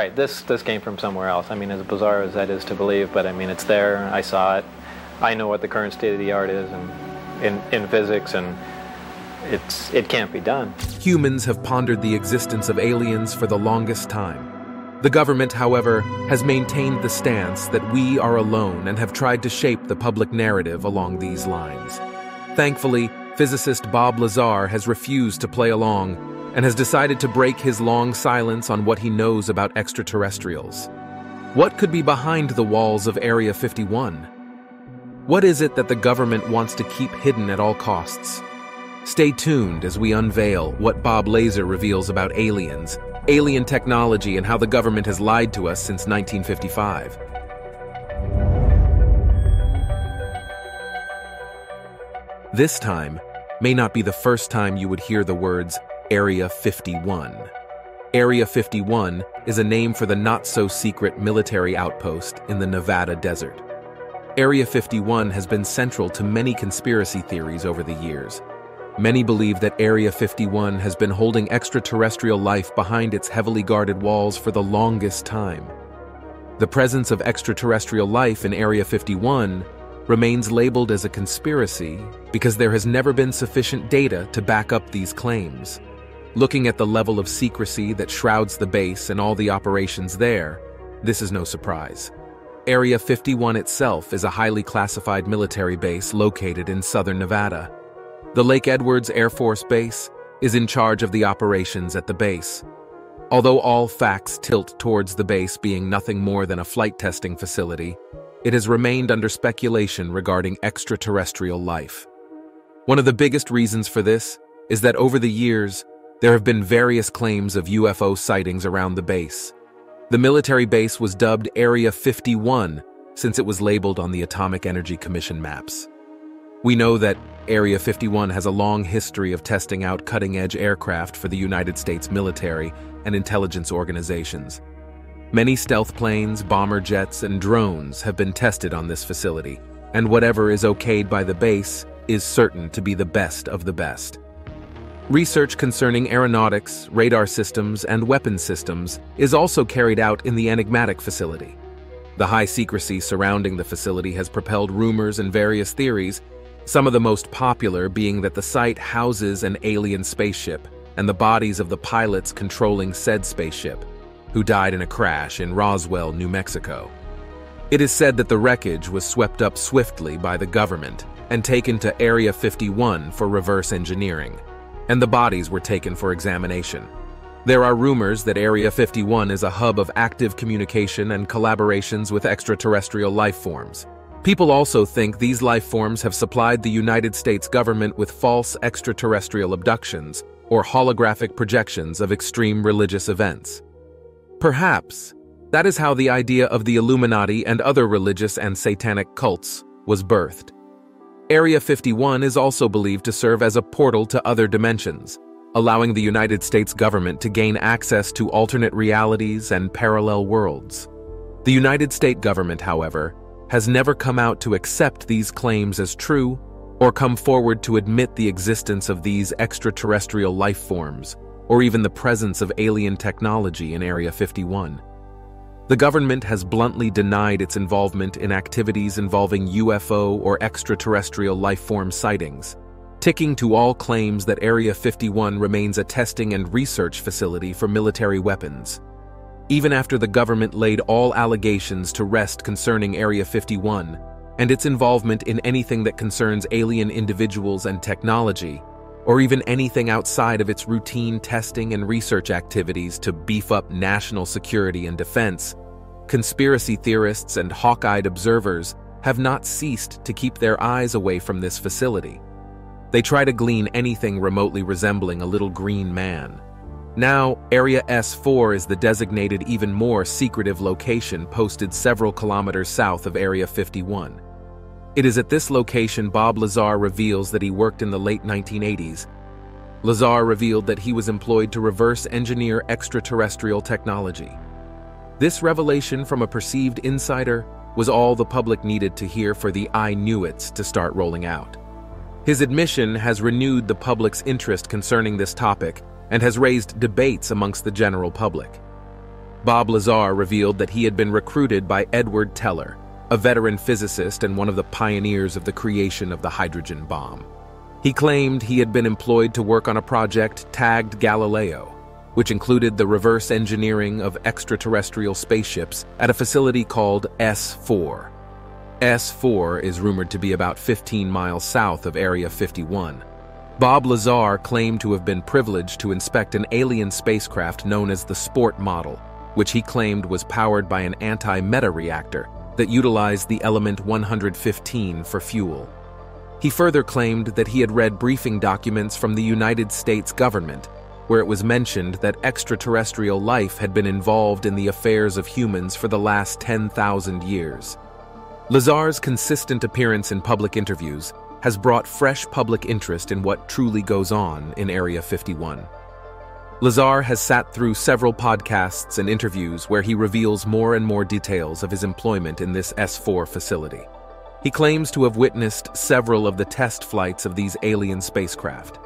Right, this came from somewhere else. I mean, as bizarre as that is to believe, but I mean, it's there, I saw it. I know what the current state of the art is in physics, and it can't be done. Humans have pondered the existence of aliens for the longest time. The government, however, has maintained the stance that we are alone and have tried to shape the public narrative along these lines. Thankfully, physicist Bob Lazar has refused to play along and has decided to break his long silence on what he knows about extraterrestrials. What could be behind the walls of Area 51? What is it that the government wants to keep hidden at all costs? Stay tuned as we unveil what Bob Lazar reveals about aliens, alien technology, and how the government has lied to us since 1955. This time may not be the first time you would hear the words Area 51. Area 51 is a name for the not-so-secret military outpost in the Nevada desert. Area 51 has been central to many conspiracy theories over the years. Many believe that Area 51 has been holding extraterrestrial life behind its heavily guarded walls for the longest time. The presence of extraterrestrial life in Area 51 remains labeled as a conspiracy because there has never been sufficient data to back up these claims. Looking at the level of secrecy that shrouds the base and all the operations there, this is no surprise. Area 51 itself is a highly classified military base located in southern Nevada. The Lake Edwards Air Force Base is in charge of the operations at the base. Although all facts tilt towards the base being nothing more than a flight testing facility, it has remained under speculation regarding extraterrestrial life. One of the biggest reasons for this is that over the years, there have been various claims of UFO sightings around the base. The military base was dubbed Area 51 since it was labeled on the Atomic Energy Commission maps. We know that Area 51 has a long history of testing out cutting-edge aircraft for the United States military and intelligence organizations. Many stealth planes, bomber jets, and drones have been tested on this facility, and whatever is okayed by the base is certain to be the best of the best. Research concerning aeronautics, radar systems, and weapon systems is also carried out in the enigmatic facility. The high secrecy surrounding the facility has propelled rumors and various theories, some of the most popular being that the site houses an alien spaceship and the bodies of the pilots controlling said spaceship, who died in a crash in Roswell, New Mexico. It is said that the wreckage was swept up swiftly by the government and taken to Area 51 for reverse engineering, and the bodies were taken for examination. There are rumors that Area 51 is a hub of active communication and collaborations with extraterrestrial life forms. People also think these life forms have supplied the United States government with false extraterrestrial abductions or holographic projections of extreme religious events. Perhaps that is how the idea of the Illuminati and other religious and satanic cults was birthed. Area 51 is also believed to serve as a portal to other dimensions, allowing the United States government to gain access to alternate realities and parallel worlds. The United States government, however, has never come out to accept these claims as true or come forward to admit the existence of these extraterrestrial life forms or even the presence of alien technology in Area 51. The government has bluntly denied its involvement in activities involving UFO or extraterrestrial life-form sightings, ticking to all claims that Area 51 remains a testing and research facility for military weapons. Even after the government laid all allegations to rest concerning Area 51 and its involvement in anything that concerns alien individuals and technology, or even anything outside of its routine testing and research activities to beef up national security and defense, conspiracy theorists and hawk-eyed observers have not ceased to keep their eyes away from this facility. They try to glean anything remotely resembling a little green man. Now, Area S4 is the designated, even more secretive location posted several kilometers south of Area 51. It is at this location Bob Lazar reveals that he worked in the late 1980s. Lazar revealed that he was employed to reverse engineer extraterrestrial technology. This revelation from a perceived insider was all the public needed to hear for the I knew it's to start rolling out. His admission has renewed the public's interest concerning this topic and has raised debates amongst the general public. Bob Lazar revealed that he had been recruited by Edward Teller, a veteran physicist and one of the pioneers of the creation of the hydrogen bomb. He claimed he had been employed to work on a project tagged Galileo, which included the reverse engineering of extraterrestrial spaceships at a facility called S4. S4 is rumored to be about 15 miles south of Area 51. Bob Lazar claimed to have been privileged to inspect an alien spacecraft known as the Sport Model, which he claimed was powered by an anti-meta reactor that utilized the Element 115 for fuel. He further claimed that he had read briefing documents from the United States government, where it was mentioned that extraterrestrial life had been involved in the affairs of humans for the last 10,000 years. Lazar's consistent appearance in public interviews has brought fresh public interest in what truly goes on in Area 51. Lazar has sat through several podcasts and interviews where he reveals more and more details of his employment in this S4 facility. He claims to have witnessed several of the test flights of these alien spacecraft.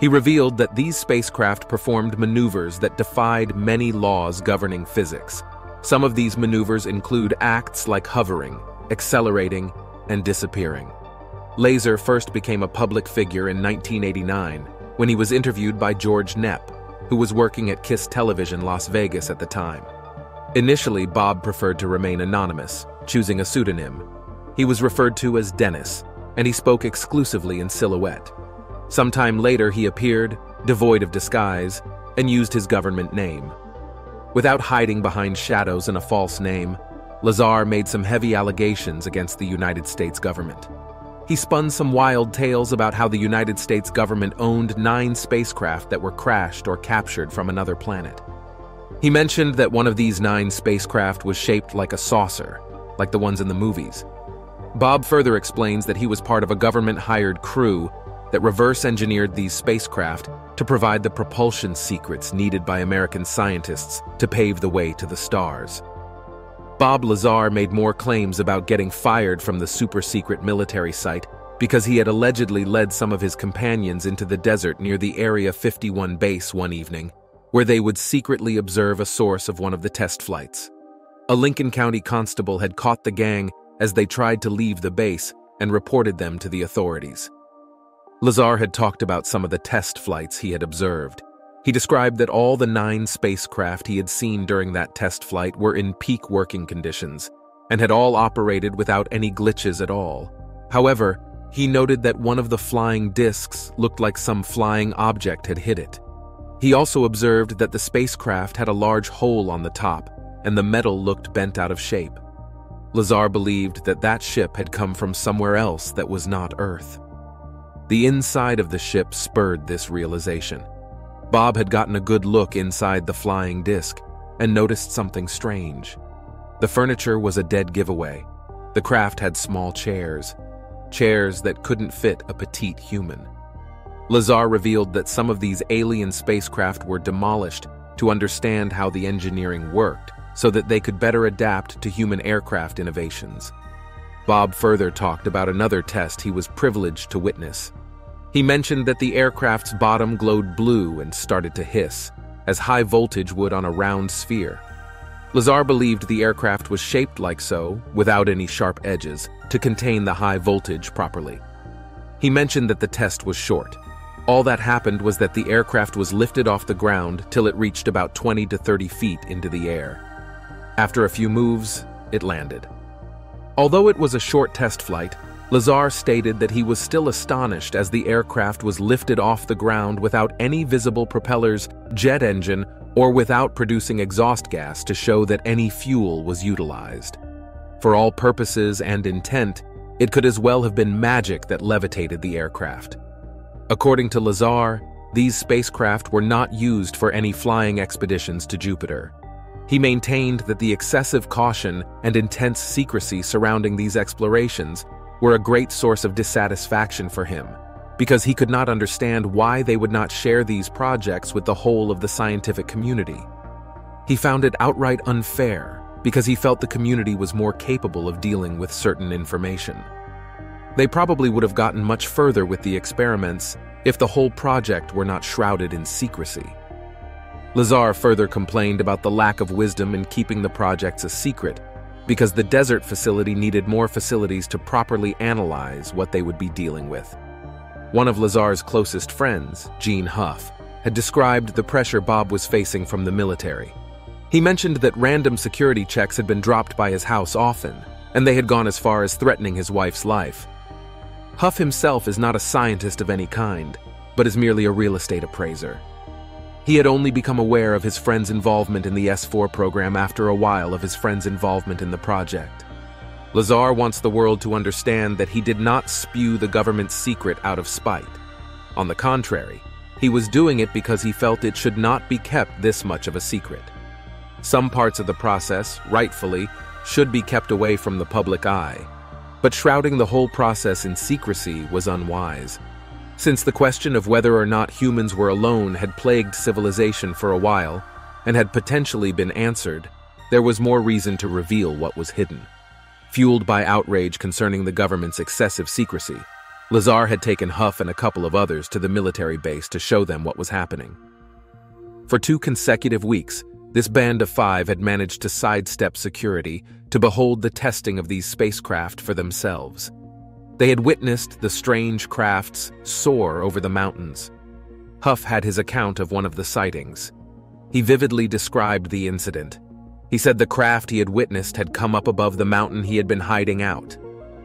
He revealed that these spacecraft performed maneuvers that defied many laws governing physics. Some of these maneuvers include acts like hovering, accelerating, and disappearing. Lazar first became a public figure in 1989 when he was interviewed by George Knapp, who was working at KLAS Television Las Vegas at the time. Initially, Bob preferred to remain anonymous, choosing a pseudonym. He was referred to as Dennis, and he spoke exclusively in silhouette. Sometime later, he appeared, devoid of disguise, and used his government name. Without hiding behind shadows and a false name, Lazar made some heavy allegations against the United States government. He spun some wild tales about how the United States government owned 9 spacecraft that were crashed or captured from another planet. He mentioned that one of these 9 spacecraft was shaped like a saucer, like the ones in the movies. Bob further explains that he was part of a government-hired crew that reverse-engineered these spacecraft to provide the propulsion secrets needed by American scientists to pave the way to the stars. Bob Lazar made more claims about getting fired from the super-secret military site because he had allegedly led some of his companions into the desert near the Area 51 base one evening, where they would secretly observe a source of one of the test flights. A Lincoln County constable had caught the gang as they tried to leave the base and reported them to the authorities. Lazar had talked about some of the test flights he had observed. He described that all the 9 spacecraft he had seen during that test flight were in peak working conditions and had all operated without any glitches at all. However, he noted that one of the flying discs looked like some flying object had hit it. He also observed that the spacecraft had a large hole on the top and the metal looked bent out of shape. Lazar believed that that ship had come from somewhere else that was not Earth. The inside of the ship spurred this realization. Bob had gotten a good look inside the flying disc and noticed something strange. The furniture was a dead giveaway. The craft had small chairs, chairs that couldn't fit a petite human. Lazar revealed that some of these alien spacecraft were demolished to understand how the engineering worked so that they could better adapt to human aircraft innovations. Bob further talked about another test he was privileged to witness. He mentioned that the aircraft's bottom glowed blue and started to hiss, as high voltage would on a round sphere. Lazar believed the aircraft was shaped like so, without any sharp edges, to contain the high voltage properly. He mentioned that the test was short. All that happened was that the aircraft was lifted off the ground till it reached about 20 to 30 feet into the air. After a few moves, it landed. Although it was a short test flight, Lazar stated that he was still astonished as the aircraft was lifted off the ground without any visible propellers, jet engine, or without producing exhaust gas to show that any fuel was utilized. For all purposes and intent, it could as well have been magic that levitated the aircraft. According to Lazar, these spacecraft were not used for any flying expeditions to Jupiter. He maintained that the excessive caution and intense secrecy surrounding these explorations were a great source of dissatisfaction for him, because he could not understand why they would not share these projects with the whole of the scientific community. He found it outright unfair, because he felt the community was more capable of dealing with certain information. They probably would have gotten much further with the experiments if the whole project were not shrouded in secrecy. Lazar further complained about the lack of wisdom in keeping the projects a secret, because the desert facility needed more facilities to properly analyze what they would be dealing with. One of Lazar's closest friends, Gene Huff, had described the pressure Bob was facing from the military. He mentioned that random security checks had been dropped by his house often, and they had gone as far as threatening his wife's life. Huff himself is not a scientist of any kind, but is merely a real estate appraiser. He had only become aware of his friend's involvement in the S-4 program after a while of his friend's involvement in the project. Lazar wants the world to understand that he did not spew the government's secret out of spite. On the contrary, he was doing it because he felt it should not be kept this much of a secret. Some parts of the process, rightfully, should be kept away from the public eye, but shrouding the whole process in secrecy was unwise, since the question of whether or not humans were alone had plagued civilization for a while and had potentially been answered, there was more reason to reveal what was hidden. Fueled by outrage concerning the government's excessive secrecy, Lazar had taken Huff and a couple of others to the military base to show them what was happening. For 2 consecutive weeks, this band of 5 had managed to sidestep security to behold the testing of these spacecraft for themselves. They had witnessed the strange crafts soar over the mountains. Huff had his account of one of the sightings. He vividly described the incident. He said the craft he had witnessed had come up above the mountain he had been hiding out.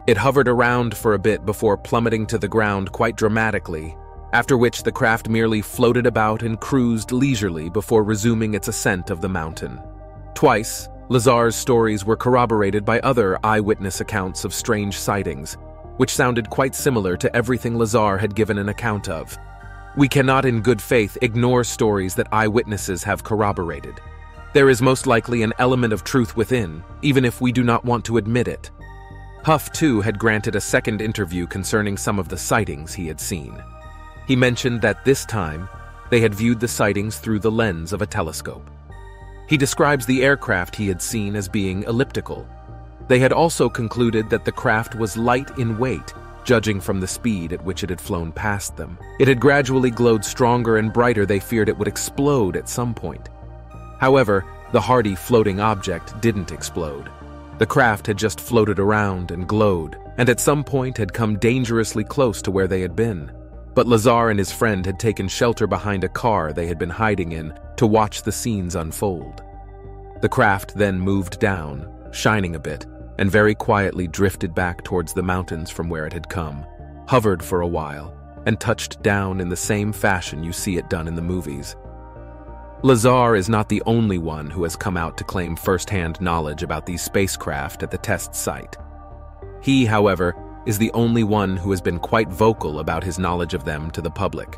It hovered around for a bit before plummeting to the ground quite dramatically, after which the craft merely floated about and cruised leisurely before resuming its ascent of the mountain. Twice, Lazar's stories were corroborated by other eyewitness accounts of strange sightings, which sounded quite similar to everything Lazar had given an account of. We cannot in good faith ignore stories that eyewitnesses have corroborated. There is most likely an element of truth within, even if we do not want to admit it. Huff, too, had granted a second interview concerning some of the sightings he had seen. He mentioned that this time, they had viewed the sightings through the lens of a telescope. He describes the aircraft he had seen as being elliptical. They had also concluded that the craft was light in weight, judging from the speed at which it had flown past them. It had gradually glowed stronger and brighter. They feared it would explode at some point. However, the hardy floating object didn't explode. The craft had just floated around and glowed, and at some point had come dangerously close to where they had been. But Lazar and his friend had taken shelter behind a car they had been hiding in to watch the scenes unfold. The craft then moved down, shining a bit, and very quietly drifted back towards the mountains from where it had come, hovered for a while, and touched down in the same fashion you see it done in the movies. Lazar is not the only one who has come out to claim first-hand knowledge about these spacecraft at the test site. He, however, is the only one who has been quite vocal about his knowledge of them to the public.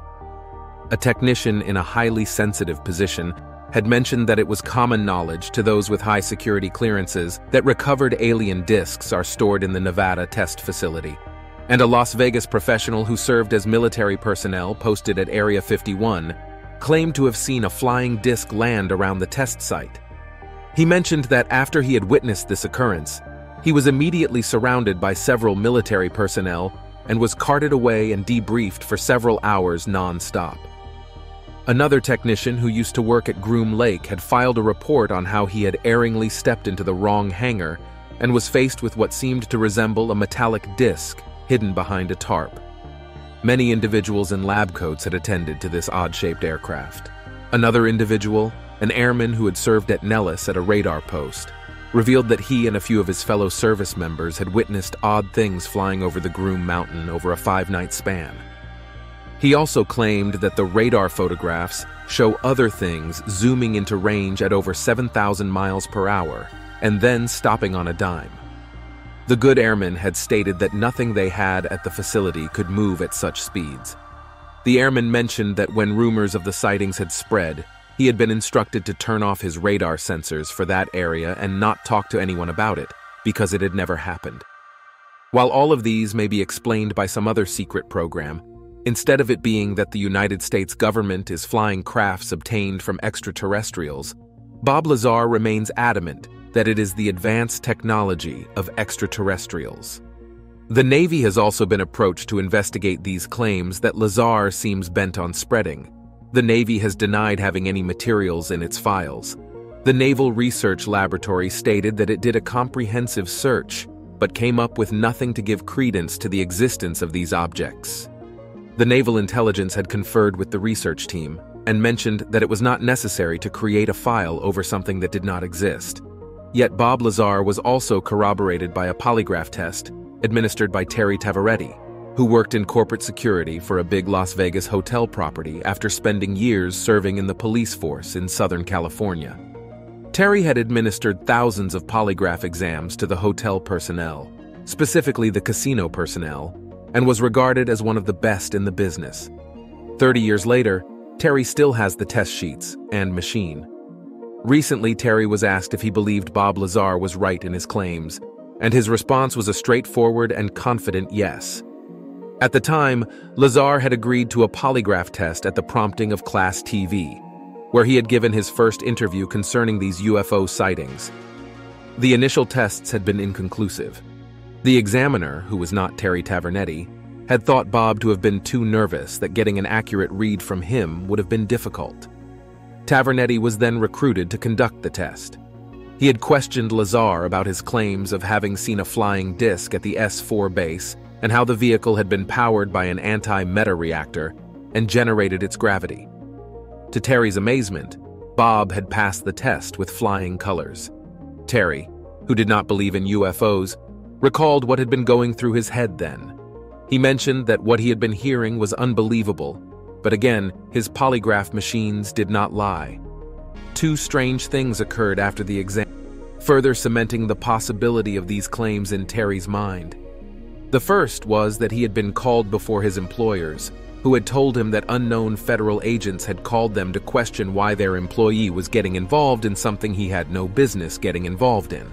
A technician in a highly sensitive position had mentioned that it was common knowledge to those with high security clearances that recovered alien discs are stored in the Nevada test facility. And a Las Vegas professional who served as military personnel posted at Area 51 claimed to have seen a flying disc land around the test site. He mentioned that after he had witnessed this occurrence, he was immediately surrounded by several military personnel and was carted away and debriefed for several hours non-stop. Another technician who used to work at Groom Lake had filed a report on how he had erringly stepped into the wrong hangar and was faced with what seemed to resemble a metallic disc hidden behind a tarp. Many individuals in lab coats had attended to this odd-shaped aircraft. Another individual, an airman who had served at Nellis at a radar post, revealed that he and a few of his fellow service members had witnessed odd things flying over the Groom Mountain over a 5-night span. He also claimed that the radar photographs show other things zooming into range at over 7,000 miles per hour and then stopping on a dime. The good airmen had stated that nothing they had at the facility could move at such speeds. The airmen mentioned that when rumors of the sightings had spread, he had been instructed to turn off his radar sensors for that area and not talk to anyone about it because it had never happened. While all of these may be explained by some other secret program, instead of it being that the United States government is flying crafts obtained from extraterrestrials, Bob Lazar remains adamant that it is the advanced technology of extraterrestrials. The Navy has also been approached to investigate these claims that Lazar seems bent on spreading, The Navy has denied having any materials in its files. The Naval Research Laboratory stated that it did a comprehensive search, but came up with nothing to give credence to the existence of these objects. The Naval Intelligence had conferred with the research team and mentioned that it was not necessary to create a file over something that did not exist. Yet Bob Lazar was also corroborated by a polygraph test administered by Terry Tavaretti, who worked in corporate security for a big Las Vegas hotel property after spending years serving in the police force in Southern California. Terry had administered thousands of polygraph exams to the hotel personnel, specifically the casino personnel, and was regarded as one of the best in the business. 30 years later, Terry still has the test sheets and machine. Recently, Terry was asked if he believed Bob Lazar was right in his claims, and his response was a straightforward and confident yes. At the time, Lazar had agreed to a polygraph test at the prompting of KLAS TV, where he had given his first interview concerning these UFO sightings. The initial tests had been inconclusive. The examiner, who was not Terry Tavaretti, had thought Bob to have been too nervous that getting an accurate read from him would have been difficult. Tavaretti was then recruited to conduct the test. He had questioned Lazar about his claims of having seen a flying disc at the S-4 base and how the vehicle had been powered by an anti-meta reactor and generated its gravity. To Terry's amazement, Bob had passed the test with flying colors. Terry, who did not believe in UFOs, recalled what had been going through his head then. He mentioned that what he had been hearing was unbelievable, but again, his polygraph machines did not lie. Two strange things occurred after the exam, further cementing the possibility of these claims in Terry's mind. The first was that he had been called before his employers, who had told him that unknown federal agents had called them to question why their employee was getting involved in something he had no business getting involved in.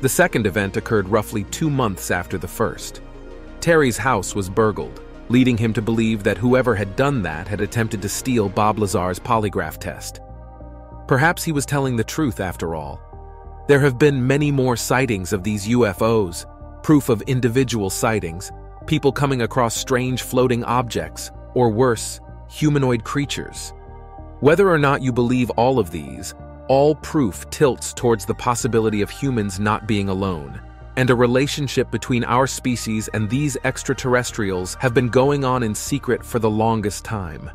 The second event occurred roughly 2 months after the first. Terry's house was burgled, leading him to believe that whoever had done that had attempted to steal Bob Lazar's polygraph test. Perhaps he was telling the truth after all. There have been many more sightings of these UFOs, proof of individual sightings, people coming across strange floating objects, or worse, humanoid creatures. Whether or not you believe all of these, all proof tilts towards the possibility of humans not being alone, and a relationship between our species and these extraterrestrials have been going on in secret for the longest time.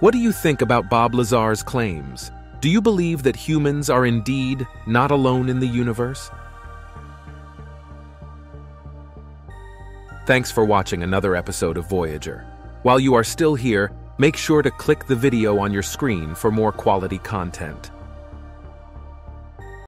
What do you think about Bob Lazar's claims? Do you believe that humans are indeed not alone in the universe? Thanks for watching another episode of Voyager. While you are still here, make sure to click the video on your screen for more quality content.